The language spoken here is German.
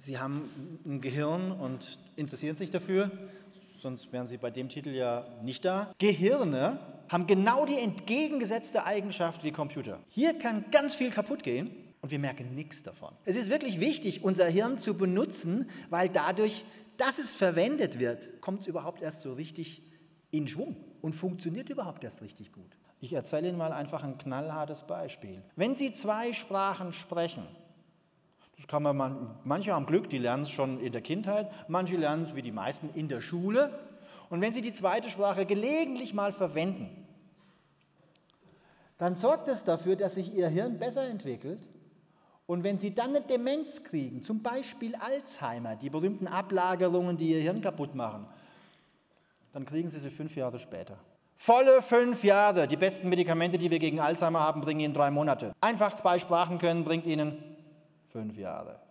Sie haben ein Gehirn und interessieren sich dafür, sonst wären Sie bei dem Titel ja nicht da. Gehirne haben genau die entgegengesetzte Eigenschaft wie Computer. Hier kann ganz viel kaputt gehen und wir merken nichts davon. Es ist wirklich wichtig, unser Hirn zu benutzen, weil dadurch, dass es verwendet wird, kommt es überhaupt erst so richtig in Schwung und funktioniert überhaupt erst richtig gut. Ich erzähle Ihnen mal einfach ein knallhartes Beispiel. Wenn Sie zwei Sprachen sprechen, das kann man, manche haben Glück, die lernen es schon in der Kindheit, manche lernen es wie die meisten in der Schule. Und wenn Sie die zweite Sprache gelegentlich mal verwenden, dann sorgt es dafür, dass sich Ihr Hirn besser entwickelt. Und wenn Sie dann eine Demenz kriegen, zum Beispiel Alzheimer, die berühmten Ablagerungen, die Ihr Hirn kaputt machen, dann kriegen Sie sie 5 Jahre später. Volle 5 Jahre. Die besten Medikamente, die wir gegen Alzheimer haben, bringen Ihnen 3 Monate. Einfach 2 Sprachen können, bringt Ihnen 5 Jahre.